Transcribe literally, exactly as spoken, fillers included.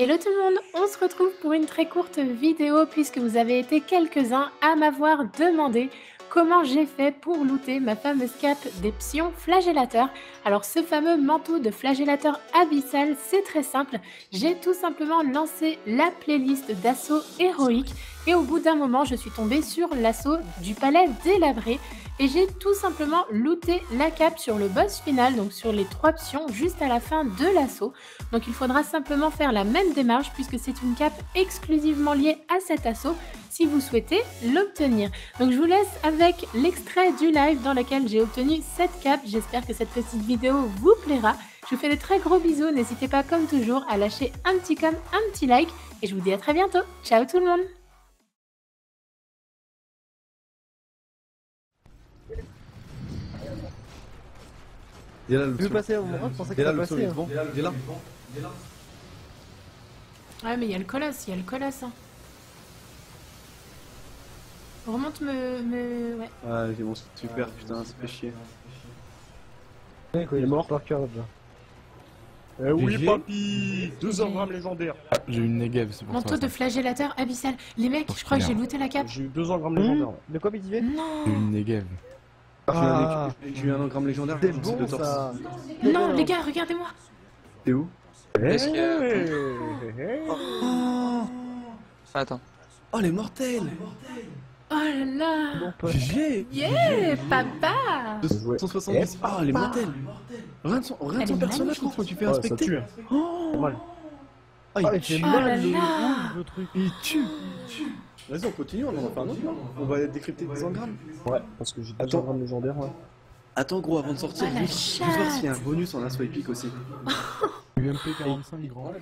Hello tout le monde, on se retrouve pour une très courte vidéo puisque vous avez été quelques-uns à m'avoir demandé comment j'ai fait pour looter ma fameuse cape des psions flagellateurs. Alors ce fameux manteau de flagellateur abyssal, c'est très simple, j'ai tout simplement lancé la playlist d'assauts héroïques et au bout d'un moment je suis tombée sur l'assaut du palais délabré. Et j'ai tout simplement looté la cape sur le boss final, donc sur les trois psions juste à la fin de l'assaut. Donc il faudra simplement faire la même démarche puisque c'est une cape exclusivement liée à cet assaut si vous souhaitez l'obtenir. Donc je vous laisse avec l'extrait du live dans lequel j'ai obtenu cette cape. J'espère que cette petite vidéo vous plaira. Je vous fais des très gros bisous, n'hésitez pas comme toujours à lâcher un petit com, un petit like et je vous dis à très bientôt. Ciao tout le monde! Il est là, le je vais passer à mon bras, je pensais qu'il allait passer. Il est là. Ouais, mais il y a le colosse, il y a le colosse. Hein. Remonte me. me... Ouais. Ah, j'ai mon super, ouais, putain, c'est pas chier. Ouais, quoi, il est mort par cœur déjà. Eh oui, papy, deux engrammes légendaires. J'ai eu une Negev, c'est pour ça. Manteau de flagellateur abyssal. Les mecs, je crois que j'ai looté la cape. J'ai eu deux engrammes légendaires. De quoi, il disait ? Non. J'ai eu une Negev. Ah, j'ai eu un engramme légendaire, c'est bon de ça. Non les gars, regardez-moi. T'es où? Est-ce que... Oh attends. Oh les mortels. Oh là là. G G. Yeah papa. Deux cent soixante-dix. Ah les mortels. Rien de son, rien de son personnage quand tu fais inspecter. Oh il tue mal le truc. Il tue. Vas-y, on continue, on en fait un autre, non? On va décrypter des engrammes. Ouais, parce que j'ai des engrammes légendaires, ouais. Attends, gros, avant de sortir, je vais voir s'il y a un bonus en assaut épique aussi. U M P quarante-cinq, grand.